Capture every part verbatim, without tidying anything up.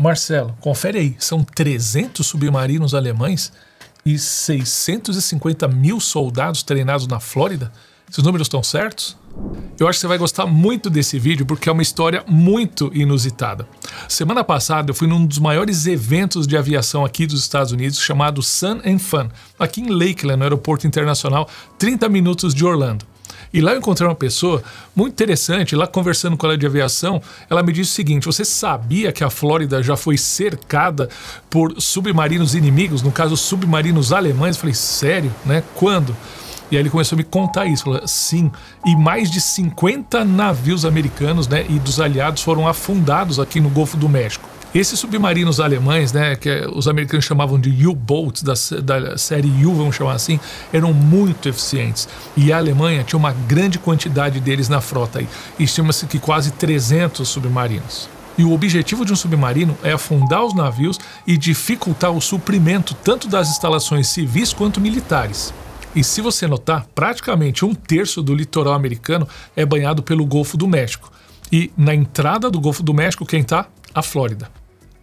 Marcelo, confere aí, são trezentos submarinos alemães e seiscentos e cinquenta mil soldados treinados na Flórida? Esses números estão certos? Eu acho que você vai gostar muito desse vídeo porque é uma história muito inusitada. Semana passada eu fui num dos maiores eventos de aviação aqui dos Estados Unidos chamado Sun and Fun, aqui em Lakeland, no aeroporto internacional, trinta minutos de Orlando. E lá eu encontrei uma pessoa muito interessante, lá conversando com ela de aviação, ela me disse o seguinte: você sabia que a Flórida já foi cercada por submarinos inimigos, no caso submarinos alemães? Eu falei, sério, né? Quando? E aí ele começou a me contar isso, falou, sim, e mais de cinquenta navios americanos, né, e dos aliados foram afundados aqui no Golfo do México. Esses submarinos alemães, né, que os americanos chamavam de U-Boats, da, da série U, vamos chamar assim, eram muito eficientes. E a Alemanha tinha uma grande quantidade deles na frota aí. Estima-se que quase trezentos submarinos. E o objetivo de um submarino é afundar os navios e dificultar o suprimento tanto das instalações civis quanto militares. E se você notar, praticamente um terço do litoral americano é banhado pelo Golfo do México. E na entrada do Golfo do México, quem tá? A Flórida.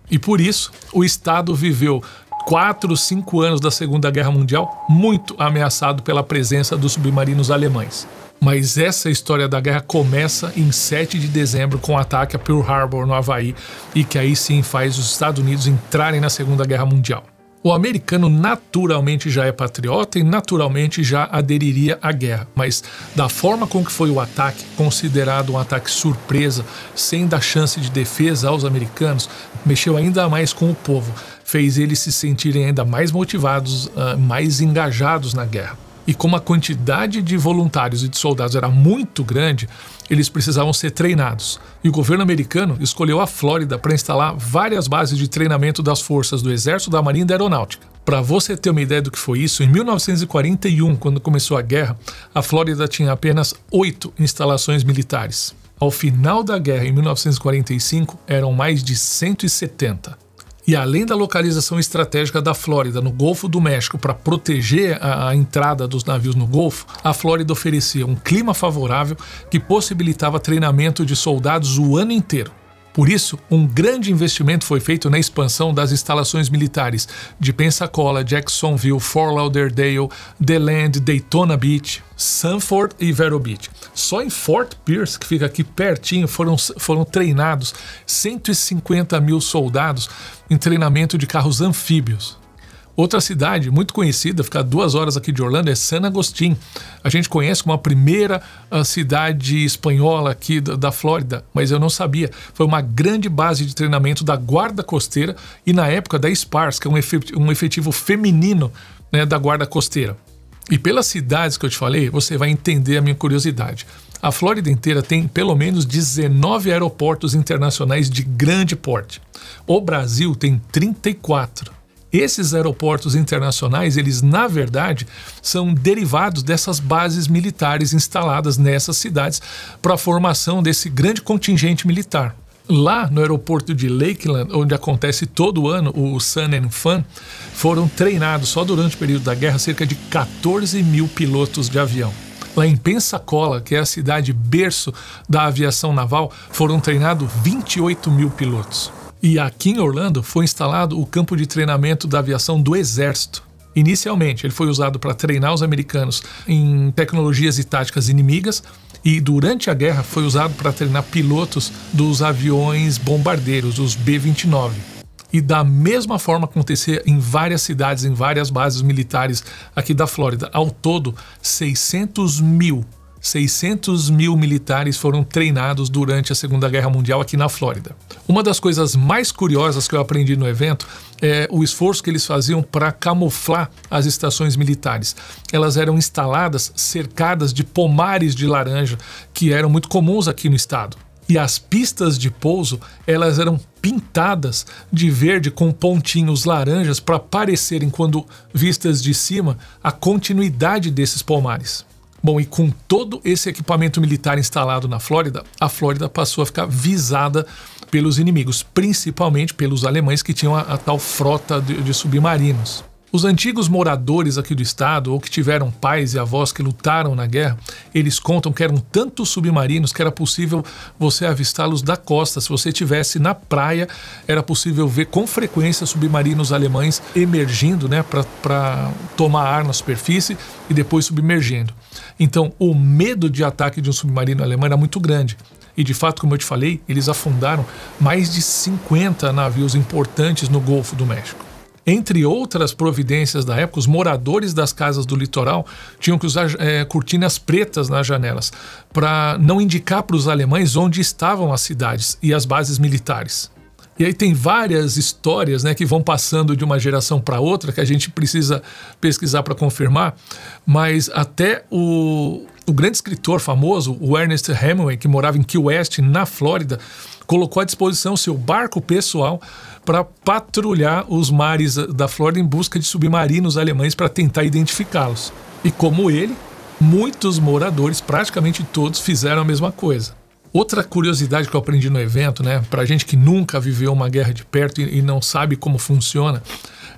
E por isso, o estado viveu quatro, cinco anos da Segunda Guerra Mundial muito ameaçado pela presença dos submarinos alemães. Mas essa história da guerra começa em sete de dezembro com o ataque a Pearl Harbor, no Havaí, e que aí sim faz os Estados Unidos entrarem na Segunda Guerra Mundial. O americano naturalmente já é patriota e naturalmente já aderiria à guerra, mas da forma com que foi o ataque, considerado um ataque surpresa, sem dar chance de defesa aos americanos, mexeu ainda mais com o povo, fez eles se sentirem ainda mais motivados, mais engajados na guerra. E como a quantidade de voluntários e de soldados era muito grande, eles precisavam ser treinados. E o governo americano escolheu a Flórida para instalar várias bases de treinamento das forças do Exército, da Marinha e da Aeronáutica. Para você ter uma ideia do que foi isso, em mil novecentos e quarenta e um, quando começou a guerra, a Flórida tinha apenas oito instalações militares. Ao final da guerra, em mil novecentos e quarenta e cinco, eram mais de cento e setenta. E além da localização estratégica da Flórida no Golfo do México para proteger a, a entrada dos navios no Golfo, a Flórida oferecia um clima favorável que possibilitava treinamento de soldados o ano inteiro. Por isso, um grande investimento foi feito na expansão das instalações militares de Pensacola, Jacksonville, Fort Lauderdale, DeLand, Daytona Beach, Sanford e Vero Beach. Só em Fort Pierce, que fica aqui pertinho, foram, foram treinados cento e cinquenta mil soldados em treinamento de carros anfíbios. Outra cidade muito conhecida, fica a duas horas aqui de Orlando, é Santo Agostinho. A gente conhece como a primeira cidade espanhola aqui da, da Flórida, mas eu não sabia. Foi uma grande base de treinamento da Guarda Costeira e na época da Spars, que é um efetivo, um efetivo feminino, né, da Guarda Costeira. E pelas cidades que eu te falei, você vai entender a minha curiosidade. A Flórida inteira tem pelo menos dezenove aeroportos internacionais de grande porte. O Brasil tem trinta e quatro. Esses aeroportos internacionais, eles na verdade são derivados dessas bases militares instaladas nessas cidades para a formação desse grande contingente militar. Lá no aeroporto de Lakeland, onde acontece todo ano o Sun and Fun, foram treinados só durante o período da guerra cerca de quatorze mil pilotos de avião. Lá em Pensacola, que é a cidade berço da aviação naval, foram treinados vinte e oito mil pilotos. E aqui em Orlando foi instalado o campo de treinamento da aviação do Exército. Inicialmente, ele foi usado para treinar os americanos em tecnologias e táticas inimigas e durante a guerra foi usado para treinar pilotos dos aviões bombardeiros, os B vinte e nove. E da mesma forma acontecia em várias cidades, em várias bases militares aqui da Flórida. Ao todo, seiscentos mil militares foram treinados durante a Segunda Guerra Mundial aqui na Flórida. Uma das coisas mais curiosas que eu aprendi no evento é o esforço que eles faziam para camuflar as estações militares. Elas eram instaladas cercadas de pomares de laranja, que eram muito comuns aqui no estado. E as pistas de pouso, elas eram pintadas de verde com pontinhos laranjas para parecerem, quando vistas de cima, a continuidade desses pomares. Bom, e com todo esse equipamento militar instalado na Flórida, a Flórida passou a ficar visada pelos inimigos, principalmente pelos alemães que tinham a, a tal frota de, de submarinos. Os antigos moradores aqui do estado, ou que tiveram pais e avós que lutaram na guerra, eles contam que eram tantos submarinos que era possível você avistá-los da costa. Se você estivesse na praia, era possível ver com frequência submarinos alemães emergindo, né, para tomar ar na superfície e depois submergindo. Então, o medo de ataque de um submarino alemão era muito grande. E de fato, como eu te falei, eles afundaram mais de cinquenta navios importantes no Golfo do México. Entre outras providências da época, os moradores das casas do litoral tinham que usar é, cortinas pretas nas janelas para não indicar para os alemães onde estavam as cidades e as bases militares. E aí tem várias histórias, né, que vão passando de uma geração para outra, que a gente precisa pesquisar para confirmar, mas até o, o grande escritor famoso, o Ernest Hemingway, que morava em Key West, na Flórida, colocou à disposição seu barco pessoal para patrulhar os mares da Flórida em busca de submarinos alemães para tentar identificá-los. E como ele, muitos moradores, praticamente todos, fizeram a mesma coisa. Outra curiosidade que eu aprendi no evento, né, para gente que nunca viveu uma guerra de perto e, e não sabe como funciona,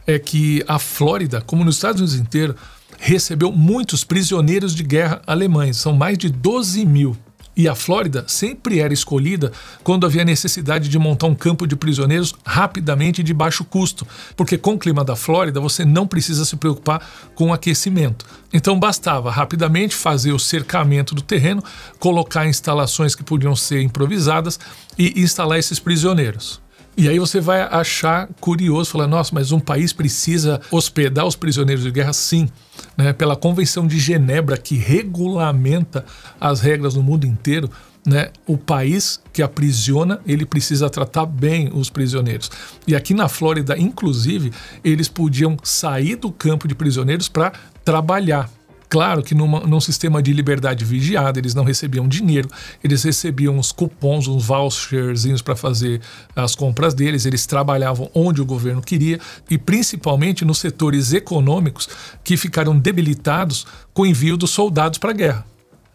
é que a Flórida, como nos Estados Unidos inteiro, recebeu muitos prisioneiros de guerra alemães, são mais de doze mil. E a Flórida sempre era escolhida quando havia necessidade de montar um campo de prisioneiros rapidamente e de baixo custo, porque com o clima da Flórida você não precisa se preocupar com o aquecimento. Então bastava rapidamente fazer o cercamento do terreno, colocar instalações que podiam ser improvisadas e instalar esses prisioneiros. E aí você vai achar curioso, falar, nossa, mas um país precisa hospedar os prisioneiros de guerra? Sim, né? Pela Convenção de Genebra, que regulamenta as regras no mundo inteiro, né? O país que aprisiona, ele precisa tratar bem os prisioneiros. E aqui na Flórida, inclusive, eles podiam sair do campo de prisioneiros para trabalhar. Claro que numa, num sistema de liberdade vigiada, eles não recebiam dinheiro, eles recebiam uns cupons, uns voucherzinhos para fazer as compras deles, eles trabalhavam onde o governo queria e principalmente nos setores econômicos que ficaram debilitados com o envio dos soldados para a guerra.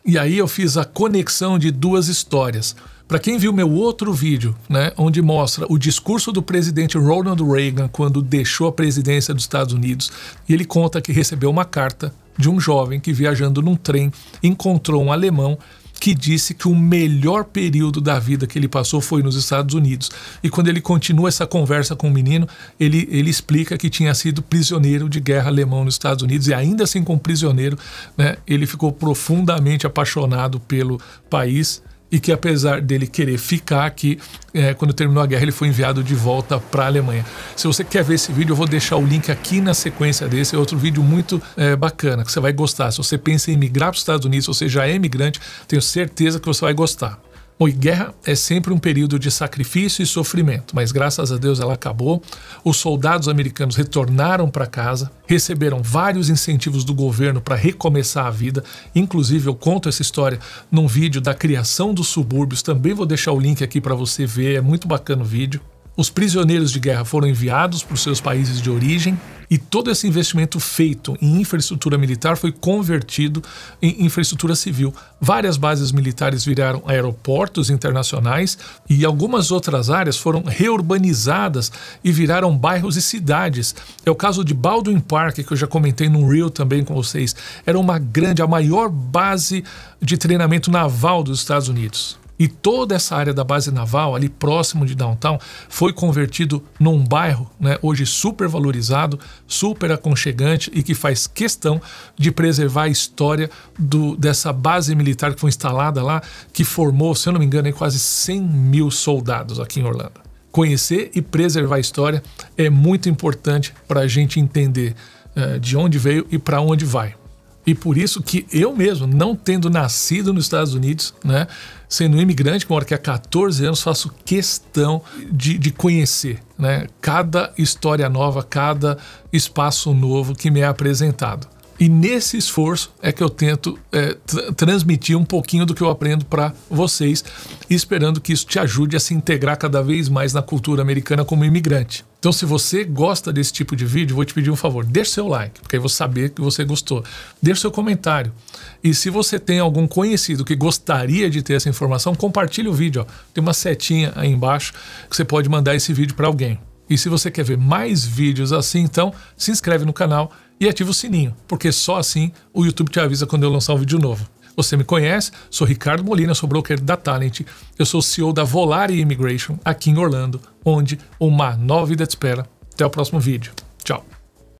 E aí eu fiz a conexão de duas histórias. Para quem viu meu outro vídeo, né, onde mostra o discurso do presidente Ronald Reagan quando deixou a presidência dos Estados Unidos, e ele conta que recebeu uma carta de um jovem que, viajando num trem, encontrou um alemão que disse que o melhor período da vida que ele passou foi nos Estados Unidos. E quando ele continua essa conversa com o menino, ele, ele explica que tinha sido prisioneiro de guerra alemão nos Estados Unidos, e ainda assim como prisioneiro, né, ele ficou profundamente apaixonado pelo país e que, apesar dele querer ficar aqui, é, quando terminou a guerra ele foi enviado de volta para a Alemanha. Se você quer ver esse vídeo, eu vou deixar o link aqui na sequência desse. É outro vídeo muito é, bacana, que você vai gostar. Se você pensa em migrar para os Estados Unidos, se você já é imigrante, tenho certeza que você vai gostar. Bom, e guerra é sempre um período de sacrifício e sofrimento, mas graças a Deus ela acabou. Os soldados americanos retornaram para casa, receberam vários incentivos do governo para recomeçar a vida. Inclusive, eu conto essa história num vídeo da criação dos subúrbios, também vou deixar o link aqui para você ver, é muito bacana o vídeo. Os prisioneiros de guerra foram enviados para os seus países de origem e todo esse investimento feito em infraestrutura militar foi convertido em infraestrutura civil. Várias bases militares viraram aeroportos internacionais e algumas outras áreas foram reurbanizadas e viraram bairros e cidades. É o caso de Baldwin Park, que eu já comentei num reel também com vocês. Era uma grande, a maior base de treinamento naval dos Estados Unidos. E toda essa área da base naval, ali próximo de downtown, foi convertido num bairro, né, hoje super valorizado, super aconchegante e que faz questão de preservar a história do, dessa base militar que foi instalada lá, que formou, se eu não me engano, quase cem mil soldados aqui em Orlando. Conhecer e preservar a história é muito importante para a gente entender uh, de onde veio e para onde vai. E por isso que eu mesmo, não tendo nascido nos Estados Unidos, né, sendo um imigrante, que moro aqui há quatorze anos, faço questão de, de conhecer, né, cada história nova, cada espaço novo que me é apresentado. E nesse esforço é que eu tento é, tra- transmitir um pouquinho do que eu aprendo para vocês, esperando que isso te ajude a se integrar cada vez mais na cultura americana como imigrante. Então, se você gosta desse tipo de vídeo, vou te pedir um favor, deixa seu like, porque aí eu vou saber que você gostou. Deixa seu comentário. E se você tem algum conhecido que gostaria de ter essa informação, compartilha o vídeo. Ó. Tem uma setinha aí embaixo que você pode mandar esse vídeo para alguém. E se você quer ver mais vídeos assim, então se inscreve no canal e ativa o sininho, porque só assim o YouTube te avisa quando eu lançar um vídeo novo. Você me conhece, sou Ricardo Molina, sou broker da Talent, eu sou o C E O da Volari Immigration aqui em Orlando, onde uma nova vida te espera. Até o próximo vídeo. Tchau.